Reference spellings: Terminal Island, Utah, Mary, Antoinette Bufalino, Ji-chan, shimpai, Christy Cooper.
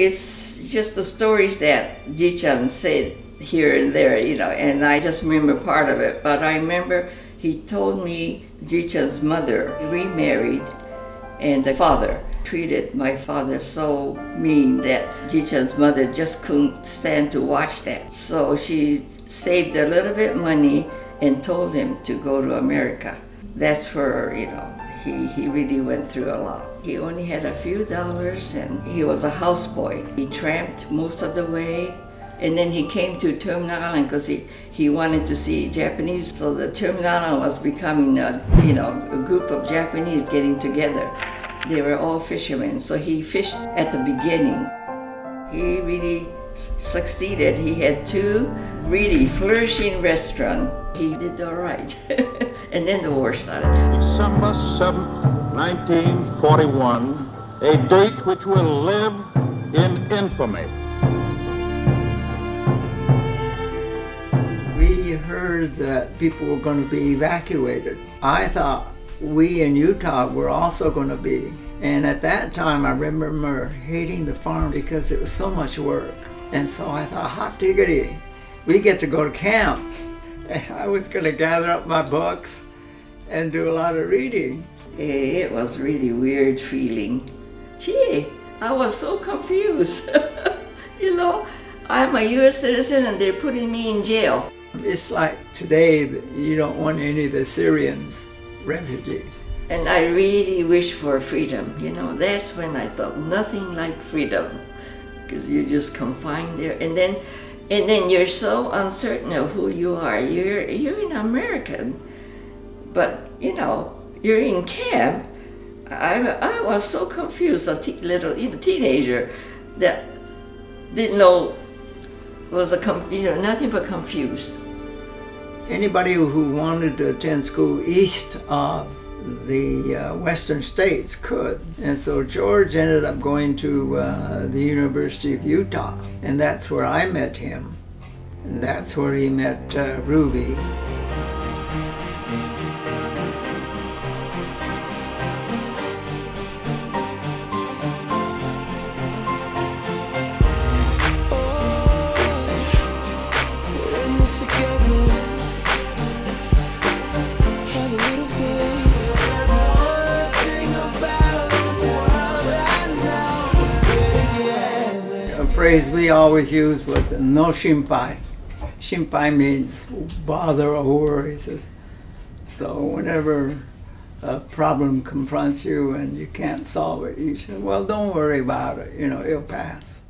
It's just the stories that Ji-chan said here and there, you know, and I just remember part of it. But I remember he told me Ji-chan's mother remarried, and the father treated my father so mean that Ji-chan's mother just couldn't stand to watch that. So she saved a little bit money and told him to go to America. That's where, you know, he really went through a lot. He only had a few dollars and he was a houseboy. He tramped most of the way, and then he came to Terminal Island because he wanted to see Japanese. So the Terminal Island was becoming a, you know, a group of Japanese getting together. They were all fishermen, so he fished at the beginning. He really succeeded. He had two really flourishing restaurants. He did all right. And then the war started. December 7th, 1941, a date which will live in infamy. We heard that people were going to be evacuated. I thought we in Utah were also going to be. And at that time, I remember hating the farm because it was so much work. And so I thought, hot diggity, we get to go to camp. And I was going to gather up my books and do a lot of reading. It was really weird feeling. Gee, I was so confused. You know, I'm a U.S. citizen and they're putting me in jail. It's like today, you don't want any of the Syrians refugees. And I really wish for freedom. You know, that's when I thought nothing like freedom, because you're just confined there. And then you're so uncertain of who you are. You're an American, but you know, you're in camp. I was so confused, a teenager that didn't know, was a, you know, nothing but confused. Anybody who wanted to attend school east of the western states could. And so George ended up going to the University of Utah, and that's where I met him. And that's where he met Ruby. The phrase we always used was no shimpai. Shimpai means bother or worries. So whenever a problem confronts you and you can't solve it, you say, well, don't worry about it, you know, it'll pass.